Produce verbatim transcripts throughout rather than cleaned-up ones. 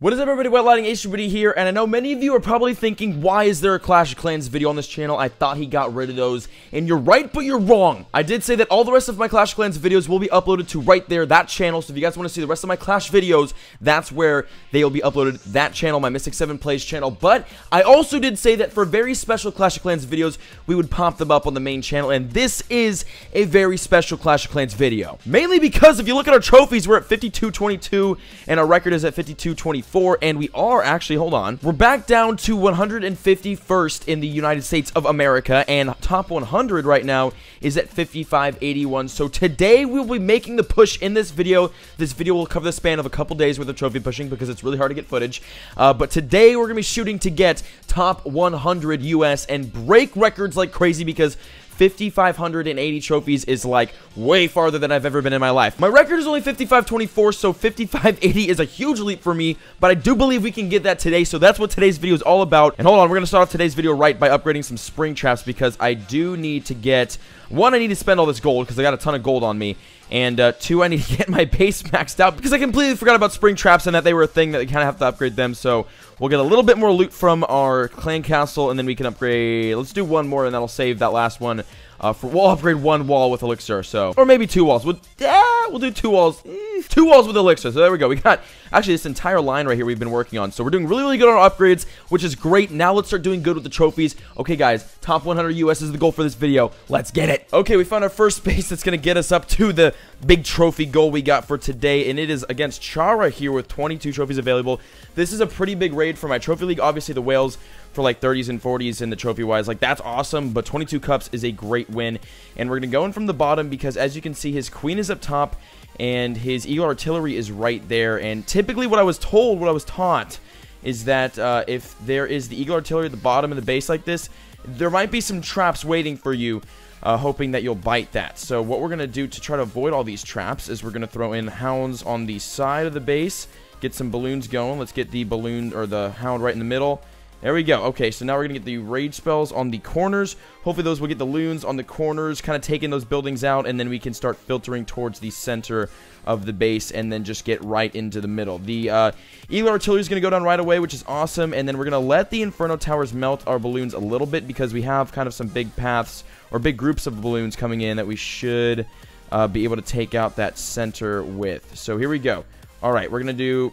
What is up, everybody? WetlightingHBD here, and I know many of you are probably thinking, why is there a Clash of Clans video on this channel? I thought he got rid of those, and you're right, but you're wrong. I did say that all the rest of my Clash of Clans videos will be uploaded to right there, that channel, so if you guys want to see the rest of my Clash videos, that's where they will be uploaded, that channel, my Mystic seven Plays channel, but I also did say that for very special Clash of Clans videos, we would pop them up on the main channel, and this is a very special Clash of Clans video. Mainly because if you look at our trophies, we're at fifty-two twenty-two, and our record is at fifty-two twenty-four. And we are actually, hold on, we're back down to one hundred fifty-first in the United States of America, and top one hundred right now is at fifty-five eighty-one. So today we'll be making the push in this video. This video will cover the span of a couple days worth of trophy pushing because it's really hard to get footage. Uh, but today we're gonna be shooting to get top one hundred U S and break records like crazy because fifty-five eighty trophies is like way farther than I've ever been in my life. My record is only fifty-five twenty-four, so fifty-five eighty is a huge leap for me, but I do believe we can get that today, so that's what today's video is all about. And hold on, we're gonna start off today's video right by upgrading some spring traps because I do need to get, one, I need to spend all this gold because I got a ton of gold on me, and uh, two, I need to get my base maxed out because I completely forgot about spring traps and that they were a thing that we kind of have to upgrade them, so we'll get a little bit more loot from our clan castle, and then we can upgrade. Let's do one more, and that'll save that last one. Uh, for, we'll upgrade one wall with elixir, so, or maybe two walls. We'll, ah, we'll do two walls. Mm, two walls with elixir, so there we go. We got, actually, this entire line right here we've been working on, so we're doing really, really good on our upgrades, which is great. Now let's start doing good with the trophies. Okay, guys, top one hundred U S is the goal for this video. Let's get it. Okay, we found our first base that's going to get us up to the big trophy goal we got for today, and it is against Chara here with twenty-two trophies available. This is a pretty big raid for my trophy league. Obviously, the whales for like thirties and forties in the trophy wise, like that's awesome, but twenty-two cups is a great win, and we're gonna go in from the bottom because as you can see his queen is up top and his eagle artillery is right there, and typically what I was told, what I was taught is that uh, if there is the eagle artillery at the bottom of the base like this, there might be some traps waiting for you, uh, hoping that you'll bite that. So what we're gonna do to try to avoid all these traps is we're gonna throw in hounds on the side of the base, get some balloons going. Let's get the balloon or the hound right in the middle. There we go. Okay, so now we're going to get the rage spells on the corners. Hopefully those will get the loons on the corners, kind of taking those buildings out, and then we can start filtering towards the center of the base and then just get right into the middle. The uh, Eagle Artillery is going to go down right away, which is awesome, and then we're going to let the Inferno Towers melt our balloons a little bit because we have kind of some big paths or big groups of balloons coming in that we should uh, be able to take out that center with. So here we go. All right, we're going to do...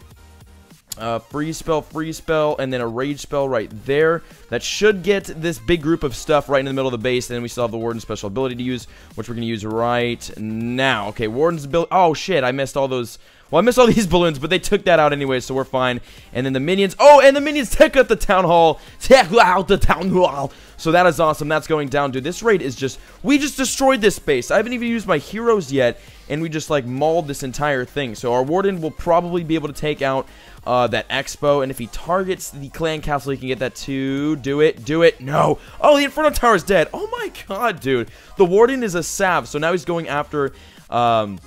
Uh, freeze spell, freeze spell, and then a rage spell right there. That should get this big group of stuff right in the middle of the base, and then we still have the Warden special ability to use, which we're going to use right now. Okay, Warden's ability, oh shit, I missed all those, well I missed all these balloons, but they took that out anyway, so we're fine. And then the minions, oh, and the minions take out the town hall, take out the town hall. So that is awesome, that's going down, dude. This raid is just, we just destroyed this base. I haven't even used my heroes yet, and we just like mauled this entire thing. So our Warden will probably be able to take out Uh, that expo, and if he targets the clan castle, he can get that too. Do it, do it, no. Oh, the Inferno Tower is dead. Oh my god, dude. The Warden is a sav, so now he's going after, um,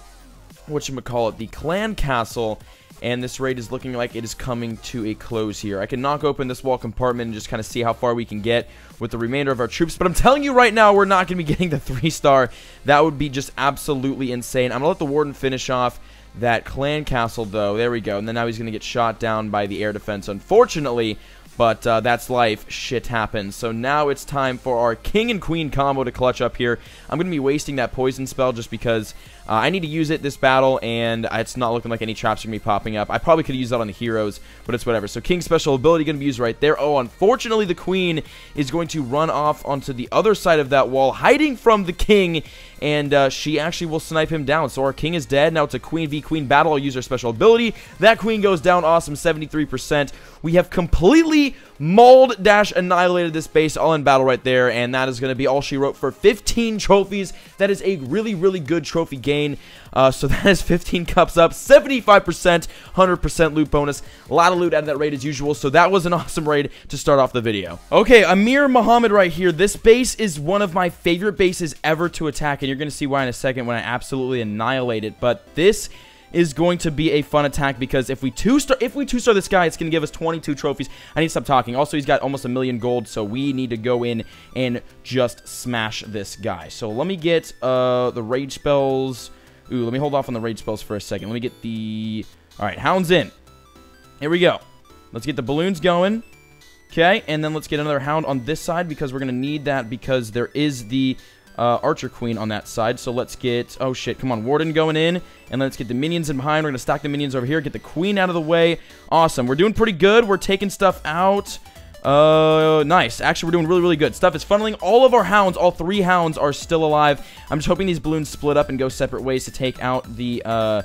whatchamacallit, the clan castle, and this raid is looking like it is coming to a close here. I can knock open this wall compartment and just kind of see how far we can get with the remainder of our troops, but I'm telling you right now, we're not going to be getting the three star. That would be just absolutely insane. I'm going to let the Warden finish off that clan castle, though. There we go. And then now he's going to get shot down by the air defense, unfortunately. But uh, that's life. Shit happens. So now it's time for our king and queen combo to clutch up here. I'm going to be wasting that poison spell just because uh, I need to use it this battle, and it's not looking like any traps are going to be popping up. I probably could use that on the heroes, but it's whatever. So king's special ability going to be used right there. Oh, unfortunately, the queen is going to run off onto the other side of that wall, hiding from the king, and uh, she actually will snipe him down. So our king is dead. Now it's a queen v queen battle. I'll use her special ability. That queen goes down. Awesome, seventy-three percent. We have completely mauled dash annihilated this base all in battle right there, and that is going to be all she wrote for fifteen trophies. That is a really, really good trophy gain. Uh, so that is fifteen cups up, seventy-five percent, one hundred percent loot bonus. A lot of loot out of that raid as usual, so that was an awesome raid to start off the video. Okay, Amir Muhammad right here. This base is one of my favorite bases ever to attack, and you're going to see why in a second when I absolutely annihilate it, but this is going to be a fun attack because if we two-star if we two-star this guy, it's going to give us twenty-two trophies. I need to stop talking. Also, he's got almost a million gold, so we need to go in and just smash this guy. So let me get uh, the rage spells. Ooh, let me hold off on the rage spells for a second. Let me get the... All right, hounds in. Here we go. Let's get the balloons going. Okay, and then let's get another hound on this side because we're going to need that because there is the uh, archer queen on that side. So let's get... Oh, shit. Come on, warden going in. And let's get the minions in behind. We're going to stack the minions over here. Get the queen out of the way. Awesome. We're doing pretty good. We're taking stuff out. Uh, nice. Actually, we're doing really, really good. Stuff is funneling. All of our hounds, all three hounds are still alive. I'm just hoping these balloons split up and go separate ways to take out the uh,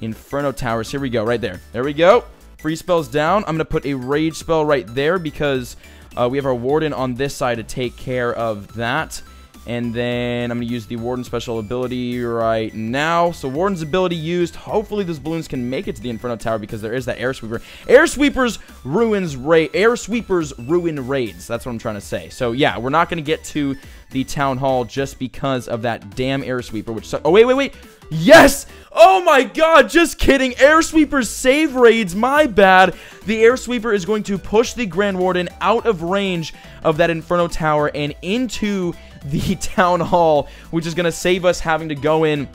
Inferno Towers. Here we go. Right there. There we go. Free spells down. I'm going to put a rage spell right there because uh, we have our warden on this side to take care of that. And then I'm going to use the warden special ability right now. So warden's ability used. Hopefully those balloons can make it to the Inferno Tower because there is that air sweeper. Air sweepers ruins ra- air sweepers ruin raids. That's what I'm trying to say. So yeah, we're not going to get to the town hall just because of that damn air sweeper. Which sucks. Oh wait, wait, wait. Yes! Oh my god, just kidding. Air sweepers save raids, my bad. The air sweeper is going to push the Grand Warden out of range of that Inferno Tower and into the Town Hall, which is going to save us having to go in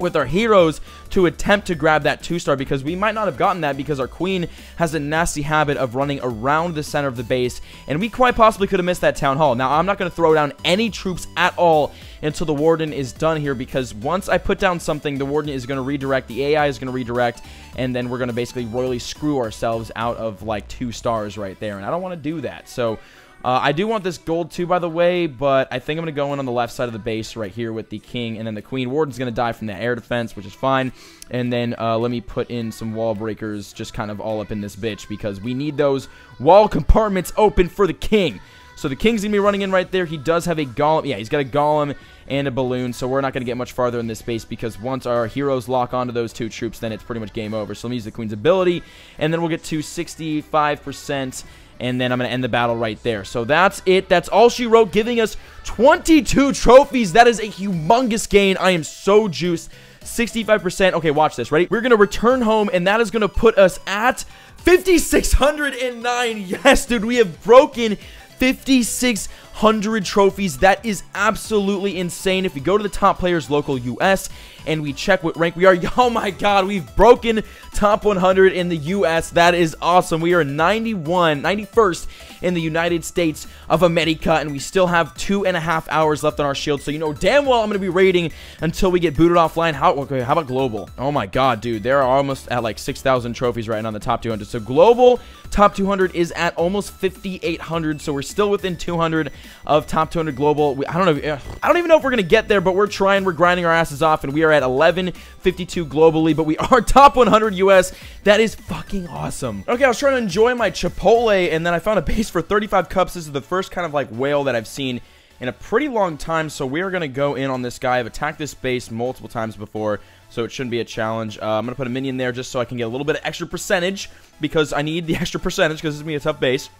with our heroes to attempt to grab that two-star because we might not have gotten that because our queen has a nasty habit of running around the center of the base and we quite possibly could have missed that town hall. Now, I'm not going to throw down any troops at all until the warden is done here because once I put down something, the warden is going to redirect, the A I is going to redirect, and then we're going to basically royally screw ourselves out of like two stars right there, and I don't want to do that. So Uh, I do want this gold too, by the way, but I think I'm going to go in on the left side of the base right here with the king, and then the queen. Warden's going to die from the air defense, which is fine. And then uh, let me put in some wall breakers just kind of all up in this bitch because we need those wall compartments open for the king. So the king's going to be running in right there. He does have a golem. Yeah, he's got a golem and a balloon, so we're not going to get much farther in this space because once our heroes lock onto those two troops, then it's pretty much game over. So let me use the queen's ability, and then we'll get to sixty-five percent, and then I'm going to end the battle right there. So that's it. That's all she wrote, giving us twenty-two trophies. That is a humongous gain. I am so juiced. sixty-five percent. Okay, watch this. Ready? We're going to return home, and that is going to put us at fifty-six hundred nine. Yes, dude, we have broken fifty-six hundred trophies. That is absolutely insane. If we go to the top players local U S and we check what rank we are, oh my god, we've broken top one hundred in the U S That is awesome. We are ninety-one, ninety-first in the United States of America, and we still have two and a half hours left on our shield, so you know damn well I'm going to be raiding until we get booted offline. How, okay, how about global? Oh my god, dude, there are almost at like six thousand trophies right now on the top two hundred, so global top two hundred is at almost fifty-eight hundred, so we're still within two hundred of top two hundred global. We, I don't know. I don't even know if we're going to get there, but we're trying. We're grinding our asses off, and we are at eleven fifty-two globally, but we are top one hundred U S That is fucking awesome. Okay, I was trying to enjoy my Chipotle, and then I found a base for thirty-five cups. This is the first kind of like whale that I've seen in a pretty long time, so we are going to go in on this guy. I've attacked this base multiple times before, so it shouldn't be a challenge. Uh, I'm going to put a minion there just so I can get a little bit of extra percentage, because I need the extra percentage, because this is going to be a tough base.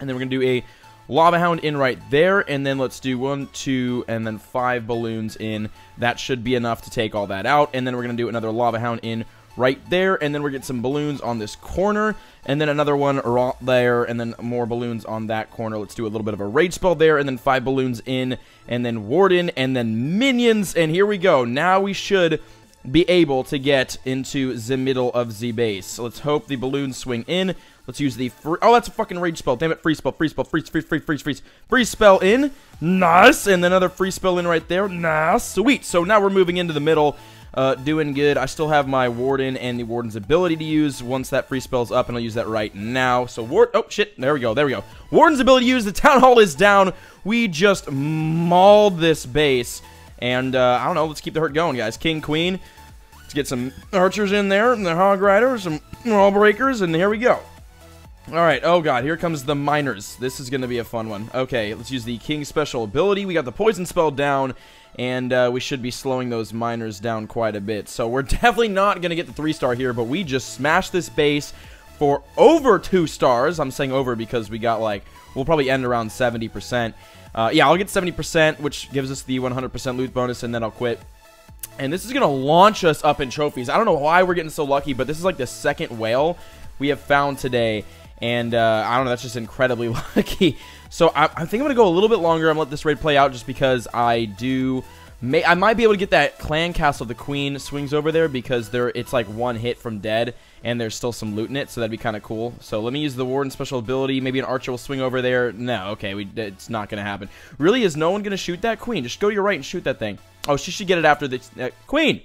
And then we're going to do a Lava Hound in right there, and then let's do one, two, and then five balloons in. That should be enough to take all that out, and then we're going to do another Lava Hound in right there, and then we're getting some balloons on this corner, and then another one right there, and then more balloons on that corner. Let's do a little bit of a rage spell there, and then five balloons in, and then warden, and then minions, and here we go. Now we should be able to get into the middle of the base. So let's hope the balloons swing in. Let's use the free... Oh, that's a fucking rage spell. Damn it. Free spell, free spell, freeze, freeze, freeze, freeze, freeze. Free spell in. Nice. And then another free spell in right there. Nice. Sweet. So now we're moving into the middle. Uh, doing good. I still have my warden and the warden's ability to use once that free spell's up, and I'll use that right now. So ward... Oh, shit. There we go. There we go. Warden's ability to use. The town hall is down. We just mauled this base. And, uh, I don't know. Let's keep the hurt going, guys. King, queen. Let's get some archers in there, and the hog riders, some wall breakers, and here we go. Alright, oh god, here comes the miners. This is going to be a fun one. Okay, let's use the king's special ability. We got the poison spell down, and uh, we should be slowing those miners down quite a bit. So we're definitely not going to get the three-star here, but we just smashed this base for over two stars. I'm saying over because we got, like, we'll probably end around seventy percent. Uh, yeah, I'll get seventy percent, which gives us the one hundred percent loot bonus, and then I'll quit. And this is going to launch us up in trophies. I don't know why we're getting so lucky, but this is, like, the second whale we have found today. And, uh, I don't know, that's just incredibly lucky. So, I, I think I'm going to go a little bit longer. I'm going to let this raid play out just because I do... May, I might be able to get that clan castle. The queen swings over there because there it's like one hit from dead. and there's still some loot in it, so that'd be kind of cool. So let me use the Warden special ability. Maybe an archer will swing over there. No, okay, we, it's not going to happen. Really, is no one going to shoot that? Queen, just go to your right and shoot that thing. Oh, she should get it after this. Uh, Queen,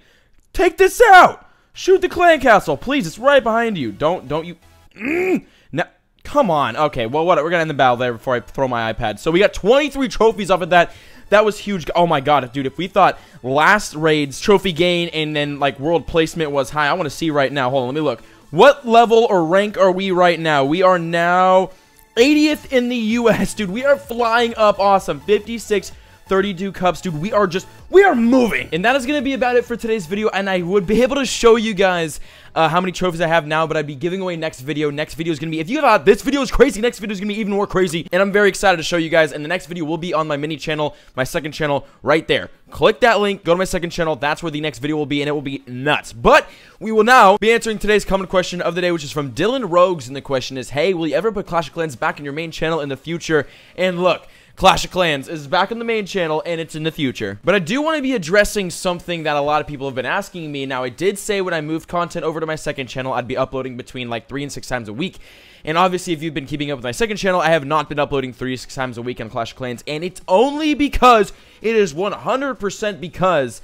take this out! Shoot the clan castle, please. It's right behind you. Don't, don't you... Mm, no, come on. Okay, well, what? We're going to end the battle there before I throw my iPad. So we got twenty-three trophies off of that. That was huge. Oh my god, dude, if we thought last raid's trophy gain and then like world placement was high, I want to see right now. Hold on, let me look. What level or rank are we right now? We are now eightieth in the U S, dude. We are flying up. Awesome. fifty-six thirty-two cups, dude. We are just, we are moving. And that is going to be about it for today's video. And I would be able to show you guys uh, how many trophies I have now, but I'd be giving away next video. Next video is going to be, if you thought this video is crazy, next video is going to be even more crazy. And I'm very excited to show you guys. And the next video will be on my mini channel, my second channel right there. Click that link, go to my second channel. That's where the next video will be, and it will be nuts. But we will now be answering today's common question of the day, which is from Dylan Rogues. And the question is, hey, will you ever put Clash of Clans back in your main channel in the future? And look, Clash of Clans is back on the main channel, and it's in the future. But I do want to be addressing something that a lot of people have been asking me. Now, I did say when I moved content over to my second channel, I'd be uploading between like three and six times a week. And obviously, if you've been keeping up with my second channel, I have not been uploading three to six times a week on Clash of Clans. And it's only because, it is one hundred percent because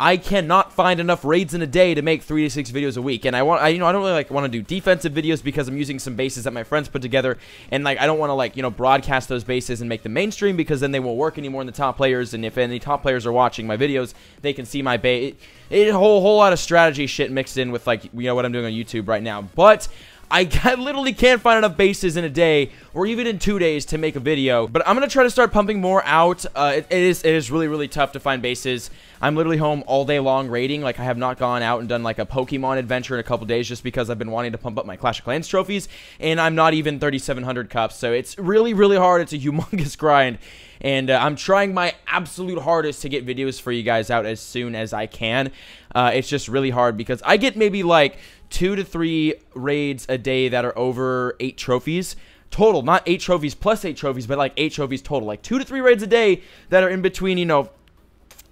I cannot find enough raids in a day to make three to six videos a week. And I want, I, you know, I don't really like want to do defensive videos because I'm using some bases that my friends put together, and like I don't want to like you know broadcast those bases and make them mainstream because then they won't work anymore in the top players. And if any top players are watching my videos, they can see my base. It, it a whole whole lot of strategy shit mixed in with like you know what I'm doing on YouTube right now, but. I, I literally can't find enough bases in a day or even in two days to make a video, but I'm going to try to start pumping more out. Uh, it, it is it is really, really tough to find bases. I'm literally home all day long raiding. Like, I have not gone out and done, like, a Pokemon adventure in a couple days just because I've been wanting to pump up my Clash of Clans trophies, and I'm not even thirty-seven hundred cups, so it's really, really hard. It's a humongous grind. And uh, I'm trying my absolute hardest to get videos for you guys out as soon as I can. Uh, it's just really hard because I get maybe like two to three raids a day that are over eight trophies total. Not eight trophies plus eight trophies, but like eight trophies total. Like two to three raids a day that are in between, you know,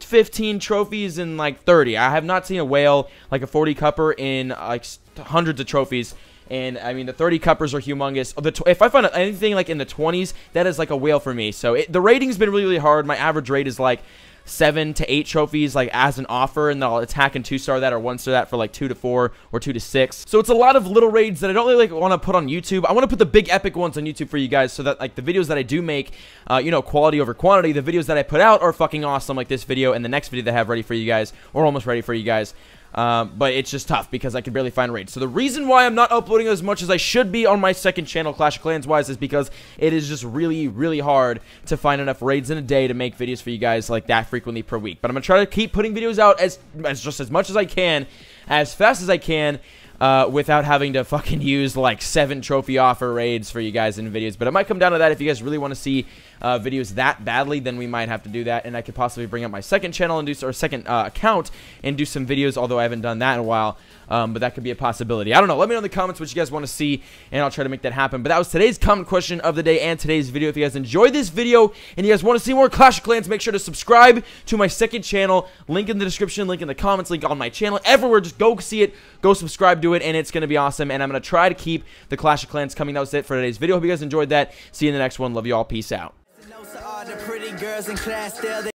fifteen trophies and like thirty. I have not seen a whale like a forty cupper in like hundreds of trophies. And, I mean, the thirty cuppers are humongous. The tw if I find anything, like, in the twenties, that is, like, a whale for me. So, it, the rating's been really, really hard. My average rate is, like, seven to eight trophies, like, as an offer. And I'll attack and two-star that or one-star that for, like, two to four or two to six. So, it's a lot of little raids that I don't really, like, want to put on YouTube. I want to put the big epic ones on YouTube for you guys so that, like, the videos that I do make, uh, you know, quality over quantity, the videos that I put out are fucking awesome, like this video and the next video that I have ready for you guys or almost ready for you guys. Um, but it's just tough because I can barely find raids. So the reason why I'm not uploading as much as I should be on my second channel, Clash of Clans wise, is because it is just really, really hard to find enough raids in a day to make videos for you guys like that frequently per week. But I'm gonna try to keep putting videos out as, as just as much as I can, as fast as I can, uh, without having to fucking use like seven trophy offer raids for you guys in videos. But it might come down to that. If you guys really want to see uh, videos that badly, then we might have to do that. And I could possibly bring up my second channel and do or second uh, account and do some videos. Although I haven't done that in a while, um, but that could be a possibility. I don't know. Let me know in the comments what you guys want to see, and I'll try to make that happen. But that was today's comment question of the day and today's video. If you guys enjoyed this video and you guys want to see more Clash of Clans, make sure to subscribe to my second channel. Link in the description. Link in the comments. Link on my channel. Everywhere. Just go see it. Go subscribe to it, and it's gonna be awesome. And I'm gonna try to keep the Clash of Clans coming. That was it for today's video. Hope you guys enjoyed that. See you in the next one. Love you all. Peace out.